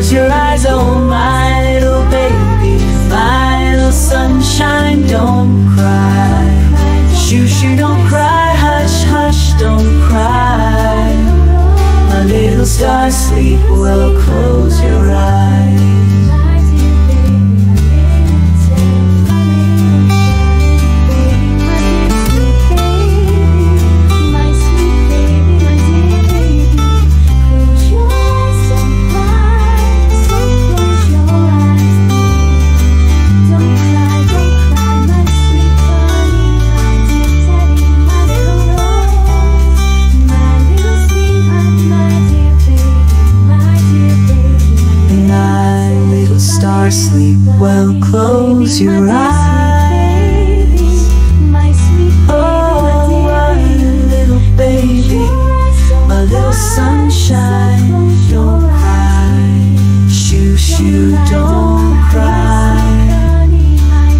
Close your eyes, oh my little baby, my little sunshine, don't cry. Shoo shoo, don't cry, hush hush, don't cry. My little stars sleep well, close your eyes. Sleep well, close your eyes. Oh, my little baby, my little sunshine, don't cry. Shoo, shoo, don't cry.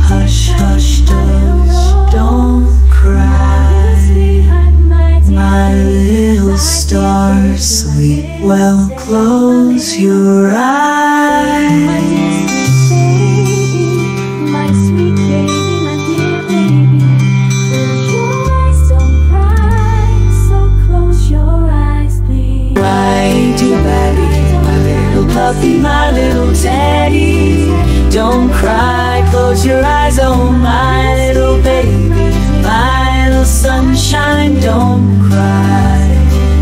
Hush, hush, doves, don't cry. My little star, sleep well, close your eyes. Puppy, my little daddy, don't cry, close your eyes, oh my little baby, my little sunshine, don't cry.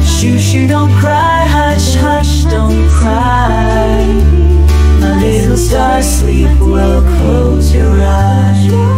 Shoo shoo, don't cry, hush hush, don't cry. My little stars sleep well, close your eyes.